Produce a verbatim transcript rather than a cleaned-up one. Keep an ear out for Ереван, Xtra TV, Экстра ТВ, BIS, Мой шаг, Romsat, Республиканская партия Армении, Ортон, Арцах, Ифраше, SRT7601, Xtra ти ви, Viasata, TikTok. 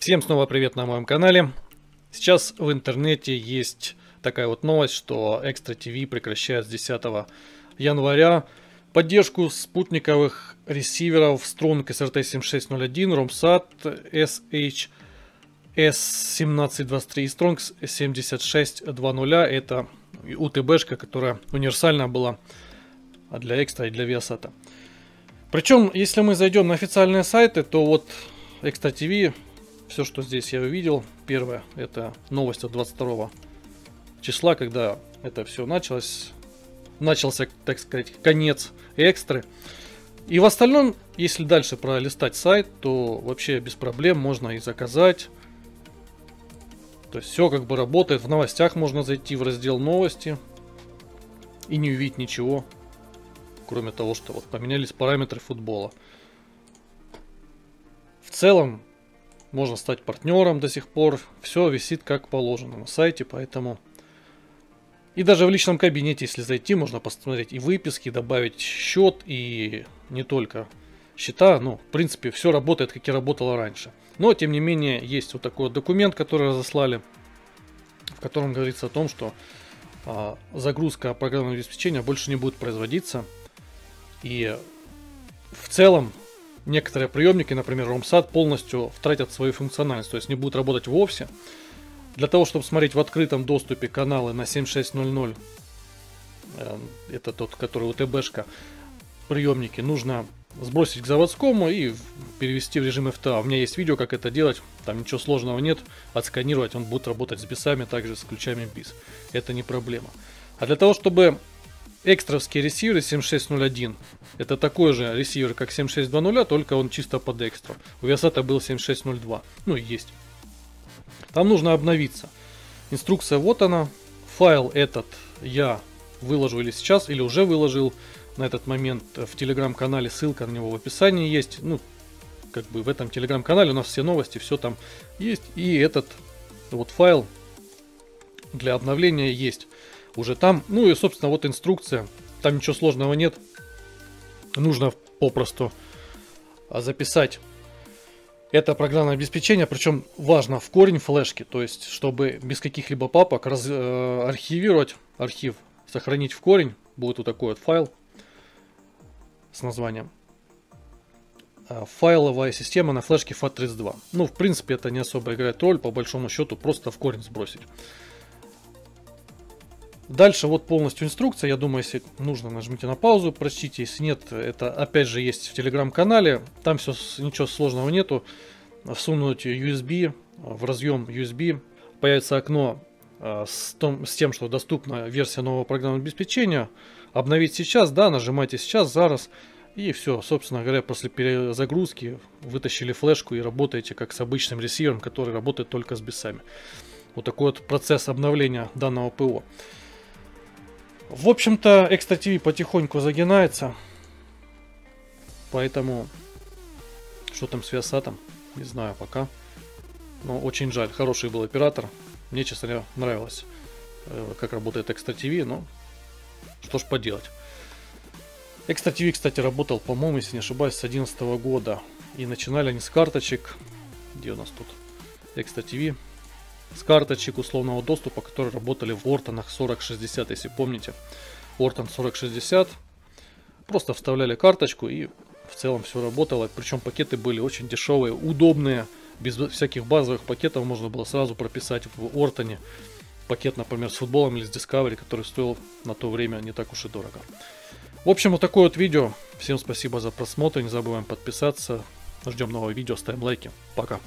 Всем снова привет на моем канале. Сейчас в интернете есть такая вот новость, что Xtra ти ви прекращает с десятого января поддержку спутниковых ресиверов Strong эс эр тэ семь шесть ноль один, Romsat эс эйч эс семнадцать двадцать три и Strong семь шесть ноль ноль. Это УТБшка, которая универсальна была для Xtra и для Viasata. Причем, если мы зайдем на официальные сайты, то вот Xtra ти ви... Все, что здесь я увидел, первое, это новость от двадцать второго числа, когда это все началось, начался, так сказать, конец экстры. И в остальном, если дальше пролистать сайт, то вообще без проблем можно и заказать. То есть все как бы работает. В новостях можно зайти в раздел новости и не увидеть ничего, кроме того, что вот поменялись параметры футбола. В целом, можно стать партнером до сих пор. Все висит как положено на сайте, поэтому... И даже в личном кабинете, если зайти, можно посмотреть и выписки, добавить счет, и не только счета. Ну, в принципе, все работает, как и работало раньше. Но, тем не менее, есть вот такой вот документ, который разослали, в котором говорится о том, что а, загрузка программного обеспечения больше не будет производиться. И в целом... Некоторые приемники, например, Romsat, полностью втратят свою функциональность, то есть не будут работать вовсе. Для того, чтобы смотреть в открытом доступе каналы на семь шесть ноль ноль, это тот, который УТБшка, приемники, нужно сбросить к заводскому и перевести в режим эф тэ а. У меня есть видео, как это делать, там ничего сложного нет, отсканировать, он будет работать с бисами, также с ключами бис. Это не проблема. А для того, чтобы... Экстровские ресиверы семь шесть ноль один, это такой же ресивер, как семь шесть два ноль, только он чисто под экстра. У Viasata был семь шесть ноль два, ну и есть. Там нужно обновиться. Инструкция вот она. Файл этот я выложу или сейчас, или уже выложил на этот момент в телеграм-канале, ссылка на него в описании есть. Ну, как бы в этом телеграм-канале у нас все новости, все там есть. И этот вот файл для обновления есть. Уже там, ну и собственно вот инструкция, там ничего сложного нет, нужно попросту записать это программное обеспечение, причем важно в корень флешки, то есть чтобы без каких-либо папок раз, э, архивировать архив, сохранить в корень, будет вот такой вот файл с названием файловая система на флешке фэт тридцать два. Ну в принципе это не особо играет роль, по большому счету просто в корень сбросить. Дальше вот полностью инструкция, я думаю, если нужно, нажмите на паузу, прочтите, если нет, это опять же есть в телеграм-канале, там все, ничего сложного нету, всунуть ю эс би, в разъем ю эс би, появится окно э, с, том, с тем, что доступна версия нового программного обеспечения, обновить сейчас, да, нажимайте сейчас, зараз, и все, собственно говоря, после перезагрузки вытащили флешку и работаете как с обычным ресивером, который работает только с бисами. Вот такой вот процесс обновления данного ПО. В общем-то, Xtra ти ви потихоньку загинается, поэтому, что там с Viasata, не знаю пока, но очень жаль, хороший был оператор, мне, честно говоря, нравилось, как работает Xtra ти ви, но что ж поделать. Xtra ти ви, кстати, работал, по-моему, если не ошибаюсь, с две тысячи одиннадцатого года, и начинали они с карточек, где у нас тут Xtra ти ви, с карточек условного доступа, которые работали в Ортонах сорок шестьдесят, если помните. Ортон сорок шестьдесят. Просто вставляли карточку и в целом все работало. Причем пакеты были очень дешевые, удобные. Без всяких базовых пакетов можно было сразу прописать в Ортоне. Пакет, например, с футболом или с Discovery, который стоил на то время не так уж и дорого. В общем, вот такое вот видео. Всем спасибо за просмотр. Не забываем подписаться. Ждем нового видео. Ставим лайки. Пока.